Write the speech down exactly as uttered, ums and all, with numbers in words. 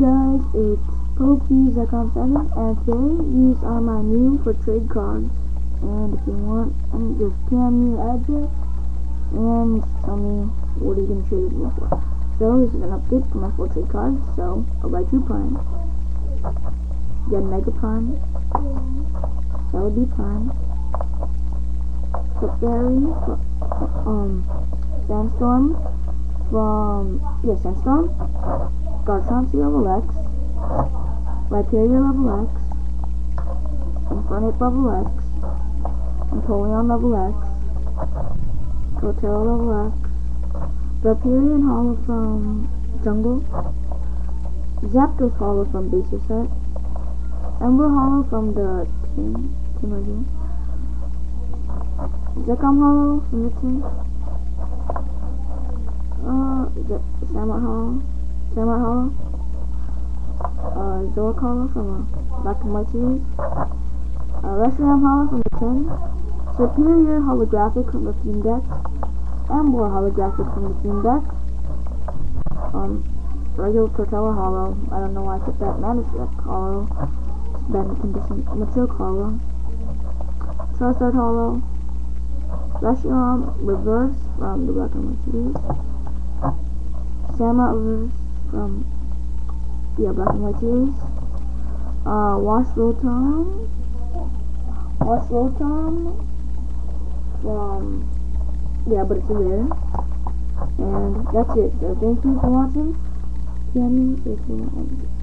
guys, it's Poke Zekrom seven, and today these are my new for trade cards. And if you want, and just P M me your address and tell me what you can trade me for. So this is an update for my full trade cards. So I'll buy two Prime, get Mega Prime, Celebi Prime, Clefairy, um, Sandstorm from yeah Sandstorm, Garchomp level X. Liperia level X, Inferno level X, Napoleon level X, Torterra level X, Vaporeon and Hollow from Jungle, Zapdos Hollow from Booster Set, Ember Hollow from the team, team Regime, Zekrom Hollow from the team, uh, Samurott Hollow, Samurott Hollow, Uh, Zora Hollow from a Black and White series, uh, Reshiram Hollow from the tin, Superior Holographic from the Theme Deck, Amber Holographic from the Theme Deck, um, regular Torterra Hollow, I don't know why I took that, Manuscript Hollow, Bad Condition, Mature Hollow, Charizard Hollow, Reshiram Reverse from the Black and White series, Samurott Reverse from Yeah, Black and White series. Uh, Wash Rotom. Wash Rotom. From. Yeah, but it's a rare. And that's it. So thank you for watching. P M me if you want.